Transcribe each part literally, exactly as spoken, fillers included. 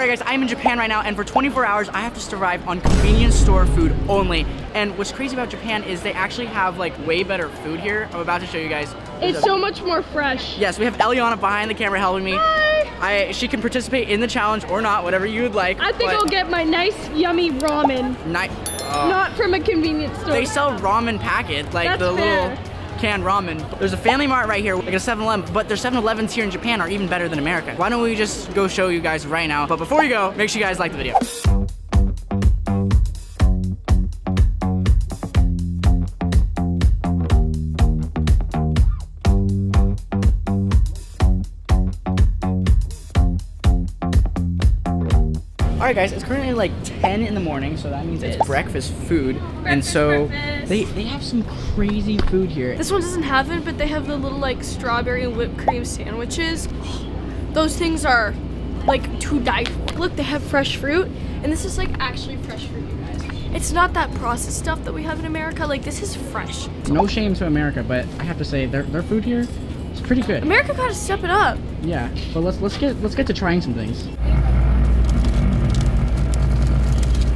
Alright guys, I'm in Japan right now, and for twenty-four hours I have to survive on convenience store food only. And what's crazy about Japan is they actually have like way better food here. I'm about to show you guys. It's so much more fresh. Yes, we have Elliana behind the camera helping me. Hi. I, she can participate in the challenge or not, whatever you would like. I think I'll get my nice yummy ramen. Nice. Uh, not from a convenience store. They sell ramen packets, like That's the fair. little canned ramen. There's a Family Mart right here, like a seven eleven, but their seven elevens here in Japan are even better than America. Why don't we just go show you guys right now? But before we go, make sure you guys like the video. All right guys, it's currently like ten in the morning, so that means it's breakfast food, breakfast, and so breakfast. They, they have some crazy food here. This one doesn't have it, but they have the little like strawberry and whipped cream sandwiches. Those things are like to die for. Look, they have fresh fruit, and this is like actually fresh fruit, you guys. It's not that processed stuff that we have in America, like this is fresh. No shame to America, but I have to say their, their food here is pretty good. America gotta step it up. Yeah, but let's, let's, get, let's get to trying some things.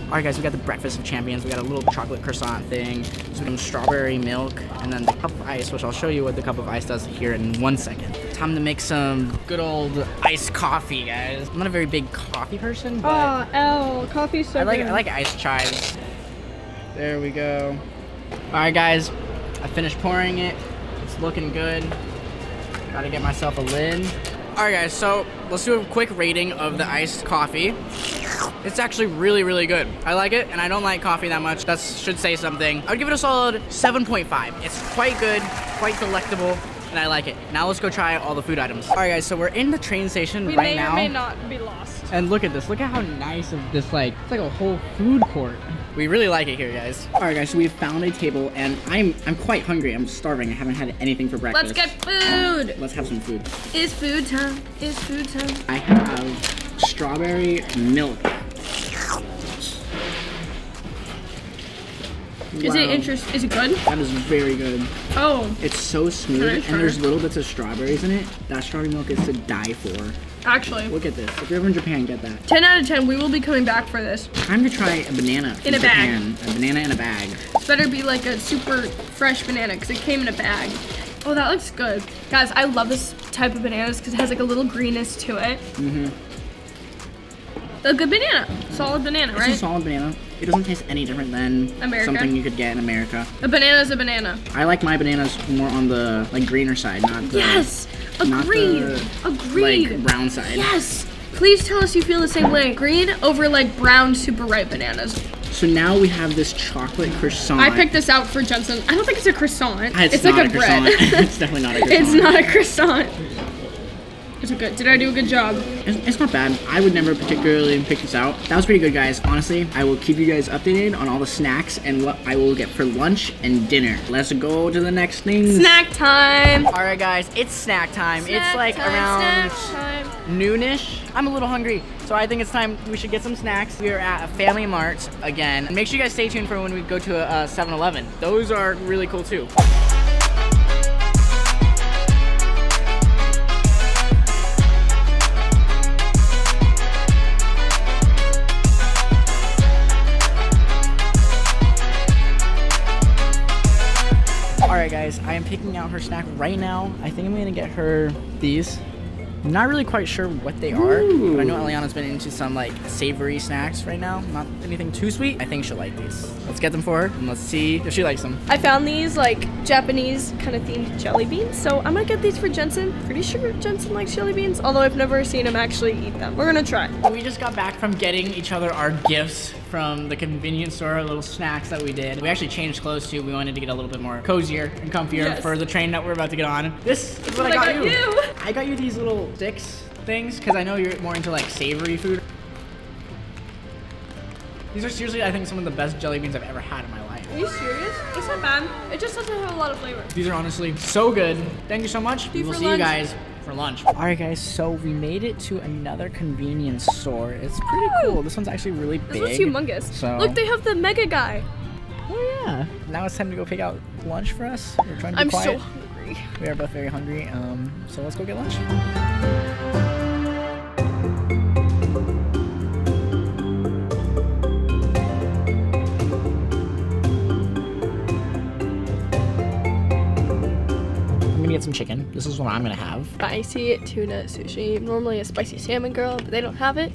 All right guys, we got the breakfast of champions. We got a little chocolate croissant thing, some strawberry milk, and then the cup of ice, which I'll show you what the cup of ice does here in one second. Time to make some good old iced coffee, guys. I'm not a very big coffee person, but oh, ew, coffee's so I like, good. I like iced chives. There we go. All right guys, I finished pouring it. It's looking good. Gotta get myself a lid. All right guys, so let's do a quick rating of the iced coffee. It's actually really, really good. I like it, and I don't like coffee that much. That should say something. I would give it a solid seven point five. It's quite good, quite delectable, and I like it. Now let's go try all the food items. All right, guys, so we're in the train station we right now. We may or may not be lost. And look at this. Look at how nice of this, like, it's like a whole food court. We really like it here, guys. All right, guys, so we've found a table, and I'm I'm quite hungry. I'm starving. I haven't had anything for breakfast. Let's get food. Um, let's have some food. It's food time. It's food time. I have strawberry milk. Wow. Is it interest? Is it good? That is very good. Oh. It's so smooth, and there's little bits of strawberries in it. That strawberry milk is to die for. Actually. Look at this. If you're ever in Japan, get that. ten out of ten. We will be coming back for this. Time to try a banana in a Japan. bag. A banana in a bag. It better be like a super fresh banana because it came in a bag. Oh, that looks good, guys. I love this type of bananas because it has like a little greenness to it. Mhm. A good banana. Solid banana, right? It's a solid banana. It doesn't taste any different than America. Something you could get in America. A banana's a banana. I like my bananas more on the like greener side, not the Yes! Agreed! The, Agreed! Like brown side. Yes! Please tell us you feel the same way. Green over like brown super ripe bananas. So now we have this chocolate croissant. I picked this out for Jensen. I don't think it's a croissant. It's, it's not like a, a bread. It's definitely not a croissant. It's not a croissant. Good. Did I do a good job? It's, it's not bad. I would never particularly pick this out. That was pretty good, guys. Honestly, I will keep you guys updated on all the snacks and what I will get for lunch and dinner. Let's go to the next thing. Snack time. All right, guys, it's snack time. Snack it's like time, around noonish. I'm a little hungry, so I think it's time we should get some snacks. We are at a Family Mart again. And make sure you guys stay tuned for when we go to a seven eleven. Those are really cool too. Alright guys, I am picking out her snack right now. I think I'm gonna get her these. I'm not really quite sure what they are, Ooh. But I know Eliana's been into some like savory snacks right now. Not anything too sweet. I think she'll like these. Let's get them for her and let's see if she likes them. I found these like Japanese kind of themed jelly beans. So I'm gonna get these for Jensen. Pretty sure Jensen likes jelly beans, although I've never seen him actually eat them. We're gonna try. We just got back from getting each other our gifts from the convenience store, little snacks that we did. We actually changed clothes too. We wanted to get a little bit more cozier and comfier yes. for the train that we're about to get on. This is what, what I got, I got you. you. I got you these little sticks things because I know you're more into like savory food. These are seriously, I think, some of the best jelly beans I've ever had in my life. Are you serious? It's not bad. It just doesn't have a lot of flavor. These are honestly so good. Thank you so much. We'll see you guys for lunch. All right guys, so we made it to another convenience store. It's pretty cool. This one's actually really big. This one's humongous. So look, they have the mega guy. Oh yeah. Now it's time to go pick out lunch for us. We're trying to be I'm quiet. so hungry. We are both very hungry. Um, so let's go get lunch. chicken. This is what I'm gonna have. Spicy tuna sushi. Normally a spicy salmon girl, but they don't have it.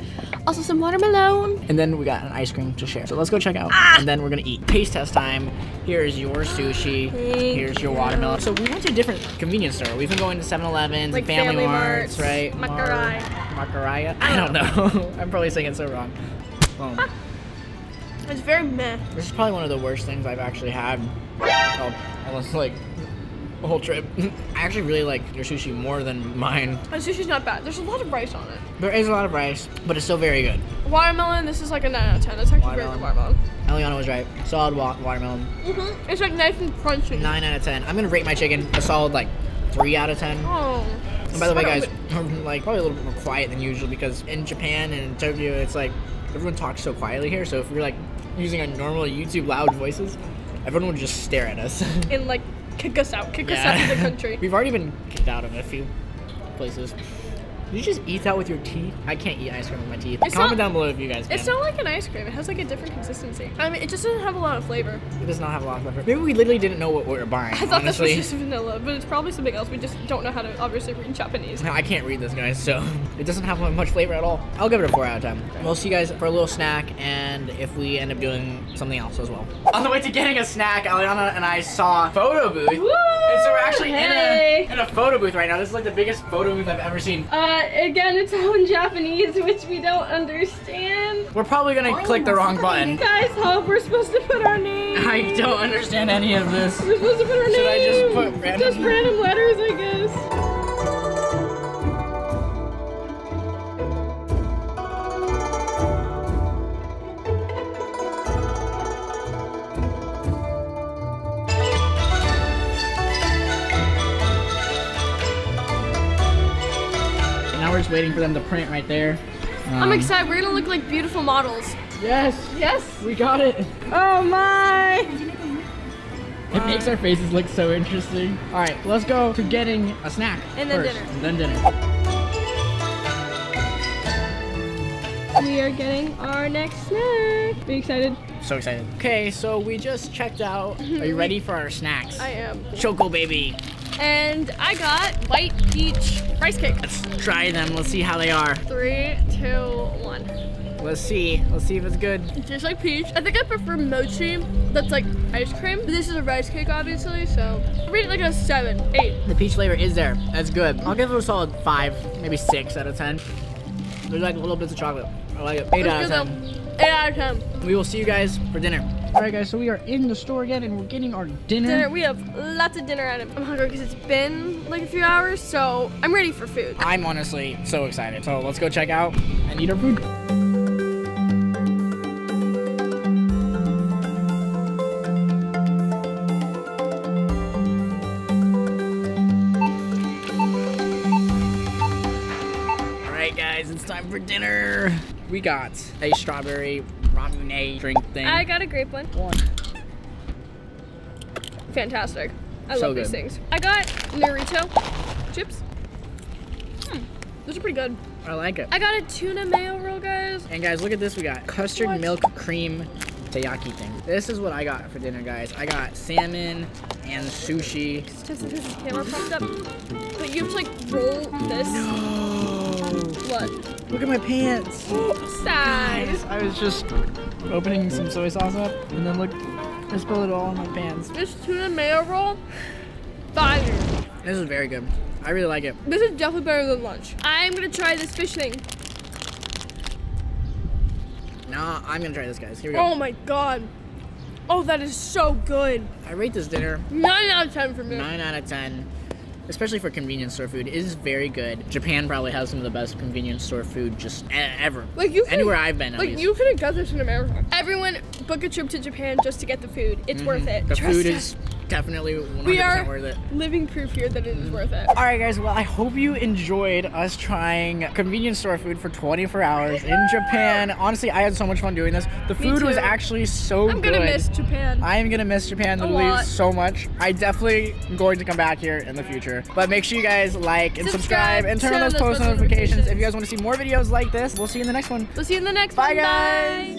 Also some watermelon. And then we got an ice cream to share. So let's go check out, ah! and then we're gonna eat. Taste test time. Here is your sushi. Here's your watermelon. So we went to a different convenience store. We've been going to seven elevens, like Family, Family Marts, Marts, right? Makarai. Makarai? I don't know. I'm probably saying it so wrong. Boom. It's very meh. This is probably one of the worst things I've actually had. Oh, almost like the whole trip. I actually really like your sushi more than mine. My sushi's not bad. There's a lot of rice on it. There is a lot of rice, but it's still very good. Watermelon, this is like a nine out of ten. That's actually very good watermelon. Elliana was right. Solid watermelon. Mm-hmm. It's like nice and crunchy. nine out of ten. I'm gonna rate my chicken a solid like three out of ten. Oh. And by the way, guys, I'm like probably a little bit more quiet than usual because in Japan and in Tokyo, it's like everyone talks so quietly here. So if we're like using our normal YouTube loud voices, everyone would just stare at us. And like kick us out, kick yeah. us out of the country. We've already been kicked out of a few places. You just eat that with your teeth? I can't eat ice cream with my teeth. It's Comment not, down below if you guys can. It's not like an ice cream. It has like a different consistency. I mean, it just doesn't have a lot of flavor. It does not have a lot of flavor. Maybe we literally didn't know what we were buying, I thought honestly. This was just vanilla, but it's probably something else. We just don't know how to obviously read Japanese. No, I can't read this, guys, so it doesn't have much flavor at all. I'll give it a four out of ten. Okay. We'll see you guys for a little snack, and if we end up doing something else as well. On the way to getting a snack, Elliana and I saw a photo booth. Woo! And so we're actually hey. in, a, in a photo booth right now. This is like the biggest photo booth I've ever seen. Uh, Uh, again, it's all in Japanese, which we don't understand. We're probably gonna oh, click the wrong button. Guys, help, we're supposed to put our name. I don't understand any of this. We're supposed to put our Should name. Should I just put random? Just random letters, I guess. Waiting for them to print right there. Um, I'm excited. We're gonna look like beautiful models. Yes. Yes. We got it. Oh my. It uh, makes our faces look so interesting. All right, let's go to getting a snack and then first, dinner. And then dinner. We are getting our next snack. Be excited. So excited. Okay, so we just checked out. Are you ready for our snacks? I am. Choco baby. And I got white peach rice cake. Let's try them. Let's see how they are. Three, two, one. Let's see. Let's see if it's good. It tastes like peach. I think I prefer mochi. That's like ice cream. But this is a rice cake, obviously. So I rate it like a seven, eight. The peach flavor is there. That's good. I'll give it a solid five, maybe six out of ten. There's like little bits of chocolate. I like it. Eight out of ten. Eight out of ten. We will see you guys for dinner. All right, guys, so we are in the store again, and we're getting our dinner. Dinner, we have lots of dinner items. I'm hungry because it's been like a few hours, so I'm ready for food. I'm honestly so excited. So let's go check out and eat our food. All right, guys, it's time for dinner. We got a strawberry ramune drink thing. I got a grape one. One. Fantastic. I so love good. these things. I got Naruto chips. Hmm. Those are pretty good. I like it. I got a tuna mayo roll, guys. And guys, look at this. We got custard what? milk cream taiyaki thing. This is what I got for dinner, guys. I got salmon and sushi. Just test it because the camera popped up. But you have to like roll this. No. What? Look at my pants. Guys, I was just opening some soy sauce up and then look, I spilled it all on my pants. This tuna mayo roll, fire. This is very good. I really like it. This is definitely better than lunch. I'm gonna try this fish thing. Nah, I'm gonna try this, guys. Here we go. Oh my God. Oh, that is so good. I rate this dinner. nine out of ten for me. nine out of ten. Especially for convenience store food, it is very good. Japan probably has some of the best convenience store food just ever. Like you, anywhere I've been. Like least. You could have got this in America. Everyone book a trip to Japan just to get the food. It's mm-hmm. worth it. The Trust food us. is definitely one hundred percent we are worth it. Living proof here that it is worth it. All right, guys. Well, I hope you enjoyed us trying convenience store food for twenty-four hours in Japan. Honestly, I had so much fun doing this. The food was actually so good. I'm gonna miss Japan. I am gonna miss Japan literally so much. I definitely am going to come back here in the future. But make sure you guys like and subscribe, subscribe and turn on those post notifications. notifications. If you guys want to see more videos like this, we'll see you in the next one. We'll see you in the next Bye one. Guys. Bye, guys.